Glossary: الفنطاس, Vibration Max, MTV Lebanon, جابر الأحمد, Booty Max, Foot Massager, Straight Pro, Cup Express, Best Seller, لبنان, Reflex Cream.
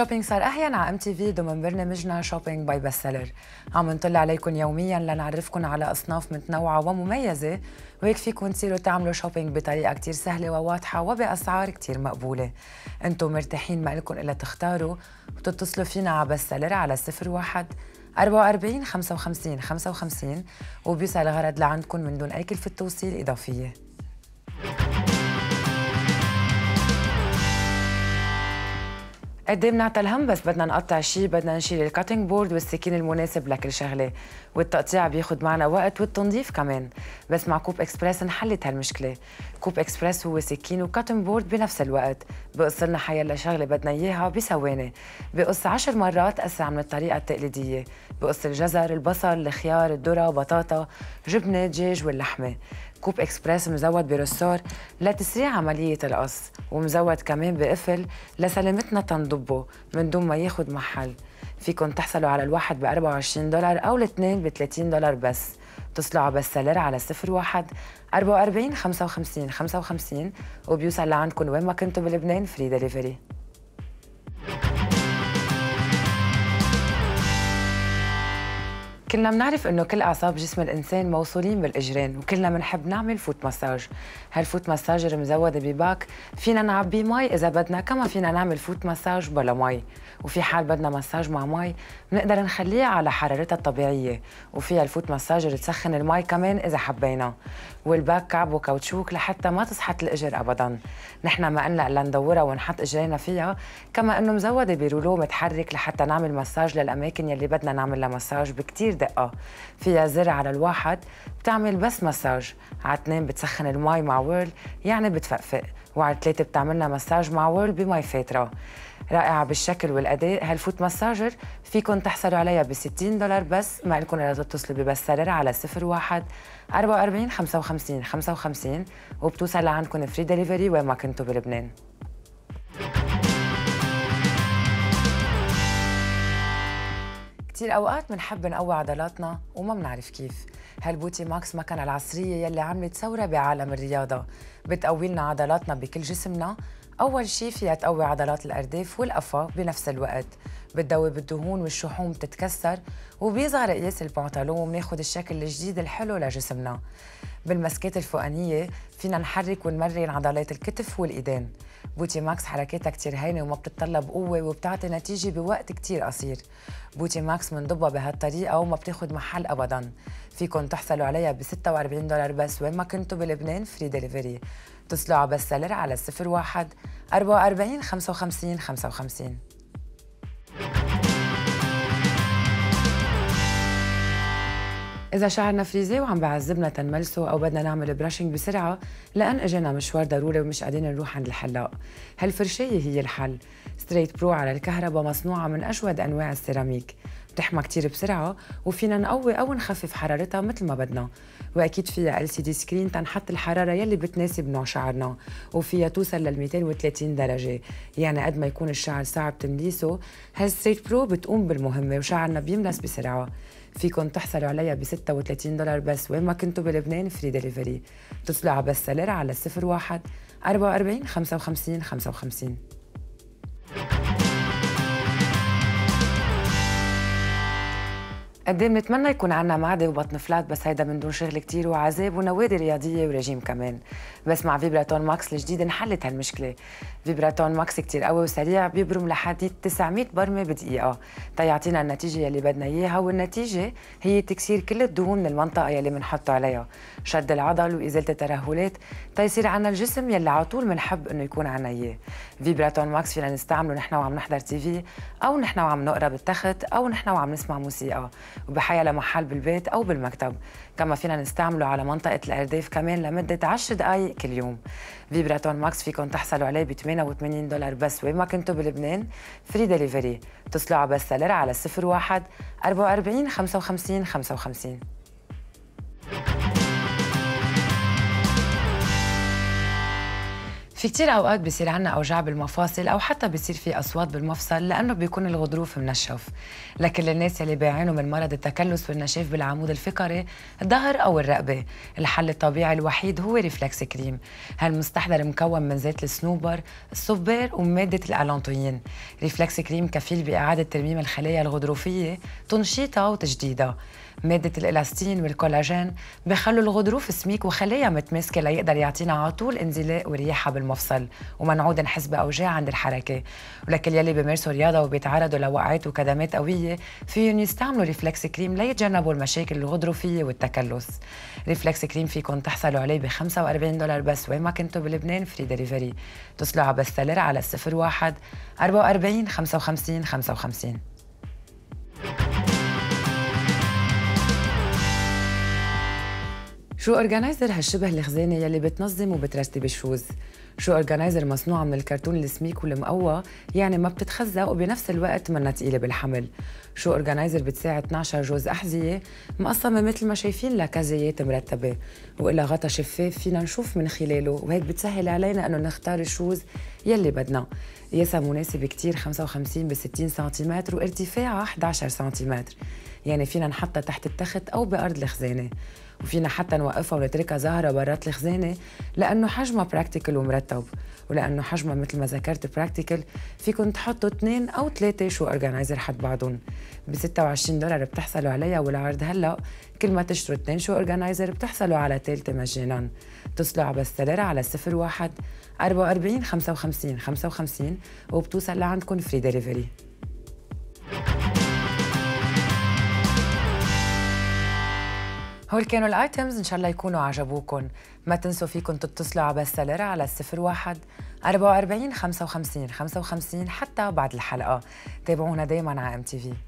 الشوبينج صار أحيانا على MTV ضمن برنامجنا شوبينج باي بست سيلر. عم نطل عليكم يوميا لنعرفكم على أصناف متنوعة ومميزة، وهيك فيكم تصيروا تعملوا شوبينج بطريقة كتير سهلة وواضحة وبأسعار كتير مقبولة. انتم مرتاحين ما لكم إلا تختاروا وتتصلوا فينا على بست سيلر على 01 44 55 55 وبيوصل الغرض لعندكم من دون أي كلفة توصيل إضافية. قد ايه بنعطى الهم، بس بدنا نقطع شيء بدنا نشيل الكاتنج بورد والسكين المناسب لكل شغله، والتقطيع بياخد معنا وقت والتنظيف كمان، بس مع كوب اكسبرس انحلت هالمشكله. كوب اكسبرس هو سكين وكاتنج بورد بنفس الوقت، بقص لنا حيلا شغله بدنا اياها بثواني، بقص 10 مرات اسرع من الطريقه التقليديه، بقص الجزر، البصل، الخيار، الذره، بطاطا، جبنه، دجاج واللحمه. كوب اكسبرس مزود برسار لتسريع عملية القص، ومزود كمان بقفل لسلامتنا تنضبه من دون ما ياخد محل. فيكم تحصلوا على الواحد ب 24 دولار أو الاثنين ب 30 دولار بس. اتصلوا على بست سيلر على 01 44 55 55 وبيوصل لعندكم وين ما كنتوا بلبنان فري دليفري. كلنا بنعرف انه كل اعصاب جسم الانسان موصولين بالاجرين، وكلنا بنحب نعمل فوت مساج. هالفوت مساجر مزوده بباك فينا نعبي مي اذا بدنا، كما فينا نعمل فوت مساج بلا مي، وفي حال بدنا مساج مع مي بنقدر نخليه على حرارتها الطبيعيه، وفيها الفوت مساجر تسخن المي كمان اذا حبينا. والباك كعبه كاوتشوك لحتى ما تسحط الاجر ابدا، نحن ما قلنا الا ندورها ونحط اجرينا فيها، كما انه مزوده برولو متحرك لحتى نعمل مساج للاماكن يلي بدنا نعمل لها مساج بكتير دقة. فيها زر على الواحد بتعمل بس مساج، على اثنين بتسخن المي مع ويرل يعني بتفقفق، وعلى ثلاثة بتعملنا مساج مع ويرل بمي فاترة. رائعة بالشكل والأداء هالفوت مساجر، فيكن تحصلوا عليها ب 60 دولار بس، ما لكم إلا تتصلوا ببست سيلر على 01 44 55 55 وبتوصل لعندكم فري دليفري وين ما كنتوا بلبنان. كتير أوقات منحب نقوي عضلاتنا وما منعرف كيف. هالبوتي ماكس مكنة العصرية يلي عملت ثورة بعالم الرياضة، بتقوي لنا عضلاتنا بكل جسمنا. أول شي فيها تقوي عضلات الأرداف والقفا بنفس الوقت، بتذوب الدهون والشحوم بتتكسر، وبيصغر قياس البنطلون وبناخد الشكل الجديد الحلو لجسمنا. بالمسكات الفوقانية فينا نحرك ونمرن عضلات الكتف والإيدين. بوتي ماكس حركاتها كتير هينة وما بتتطلب قوة وبتعطي نتيجة بوقت كتير قصير. بوتي ماكس منضبها بهالطريقة وما بتاخد محل أبداً. فيكم تحصلوا عليها ب 46 دولار بس وين ما كنتوا بلبنان فري دليفري. اتصلوا على بست سيلر على 01 44 55 55 55. إذا شعرنا فريزي وعم بعذبنا تنملسه أو بدنا نعمل براشنج بسرعة لأن إجانا مشوار ضروري ومش قادرين نروح عند الحلاق، هالفرشاية هي الحل. ستريت برو على الكهرباء مصنوعة من أجود أنواع السيراميك، بتحمى كتير بسرعة وفينا نقوي أو نخفف حرارتها مثل ما بدنا، وأكيد فيها LCD سكرين تنحط الحرارة يلي بتناسب نوع شعرنا، وفيها توصل لل 230 درجة، يعني قد ما يكون الشعر صعب تمليسه هالستريت برو بتقوم بالمهمة وشعرنا بيملس بسرعة. فيكن تحصلوا عليها ب 36 دولار بس وين ما كنتوا بلبنان فري دليفري. اتصلوا على بست سيلر على 01 44 55 55 55. قد ايه بنتمنى يكون عنا معده وبطن فلات، بس هيدا من دون شغل كتير وعذاب ونوادي رياضيه ورجيم كمان، بس مع فيبراتون ماكس الجديد انحلت هالمشكله. فيبراتون ماكس كتير قوي وسريع، بيبرم لحد 900 برمه بدقيقه تيعطينا النتيجه يلي بدنا اياها، والنتيجه هي تكسير كل الدهون من المنطقه يلي بنحطها عليها، شد العضل وازاله الترهلات تيصير عنا الجسم يلي على طول بنحب انه يكون عنا اياه. فيبراتون ماكس فينا نستعمله نحن وعم نحضر تي في، او نحن وعم نقرا بالتخت، او نحن وعم نسمع موسيقى، وبحيا لمحل بالبيت أو بالمكتب، كما فينا نستعمله على منطقة الأرداف كمان لمدة 10 دقايق كل يوم. فيبراتون ماكس فيكن تحصلوا عليه ب 88 دولار بس وين ما كنتوا بلبنان فري دليفري. اتصلوا على بست سيلر على 01 44 55 55 55. في كتير اوقات بصير عنا اوجاع بالمفاصل او حتى بصير في اصوات بالمفصل لانه بيكون الغضروف منشف، لكن الناس اللي بيعانوا من مرض التكلس والنشاف بالعمود الفقري، الظهر او الرقبه، الحل الطبيعي الوحيد هو ريفلكس كريم. هالمستحضر مكون من زيت الصنوبر، الصبير وماده الالانتوين. ريفلكس كريم كفيل باعاده ترميم الخلايا الغضروفيه، تنشيطها وتجديدها. مادة الإلاستين والكولاجين بخلوا الغضروف سميك وخلايا متماسكة ليقدر يعطينا على طول انزلاق ورياحة بالمفصل ومنعود نحس بأوجاع عند الحركة. ولكل يلي بيمارسوا رياضة وبيتعرضوا لوقعات وكدمات قوية فيهم يستعملوا ريفلكس كريم ليتجنبوا المشاكل الغضروفية والتكلس. ريفلكس كريم فيكم تحصلوا عليه ب $45 بس وين ما كنتوا بلبنان، فري دليفري. اتصلوا على بست سيلر على 01 44 55 55. شو أورجانايزر هالشبه الخزانة يلي بتنظم وبترتب الشوز. شو أورجانايزر مصنوعة من الكرتون السميك والمقوى، يعني ما بتتخزق وبنفس الوقت منا تقيلة بالحمل. شو أورجانايزر بتساعد 12 جوز أحذية مقسمة مثل ما شايفين لكازيات مرتبة، وإلها غطا شفاف فينا نشوف من خلاله، وهيك بتسهل علينا إنه نختار الشوز يلي بدنا. قياسها مناسب كتير 55 ب 60 سنتيمتر وارتفاعها 11 سنتيمتر، يعني فينا نحطها تحت التخت أو بأرض الخزانة، وفينا حتى نوقفها ونتركها ظاهرة برات الخزانة لأنه حجمها براكتيكل ومرتب. ولأنه حجمها مثل ما ذكرت براكتيكل فيكن تحطوا 2 أو 3 شو أورجانايزر حد بعضهم. ب $26 بتحصلوا عليها، والعرض هلأ كل ما تشتروا 2 شو أورجانايزر بتحصلوا على ثالثة مجانا. اتصلوا على بست سيلر على 01 44 55 55 وبتوصل لعندكن فري دليفري. هول كانوا الايتمز، ان شاء الله يكونوا عجبوكن. ما تنسوا فيكم تتصلوا على بست سيلر على 01 44 55 55 حتى بعد الحلقه. تابعونا دايما على MTV.